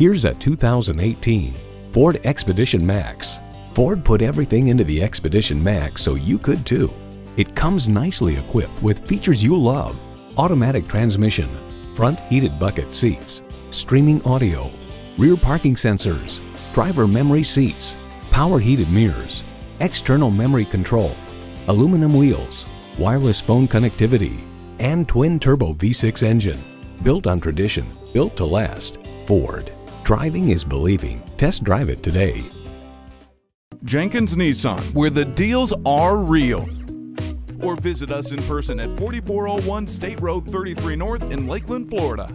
Here's a 2018 Ford Expedition Max. Ford put everything into the Expedition Max so you could too. It comes nicely equipped with features you love: automatic transmission, front heated bucket seats, streaming audio, rear parking sensors, driver memory seats, power heated mirrors, external memory control, aluminum wheels, wireless phone connectivity, and twin turbo V6 engine. Built on tradition, built to last. Ford. Driving is believing. Test drive it today. Jenkins Nissan, where the deals are real. Or visit us in person at 4401 State Road 33 North in Lakeland, Florida.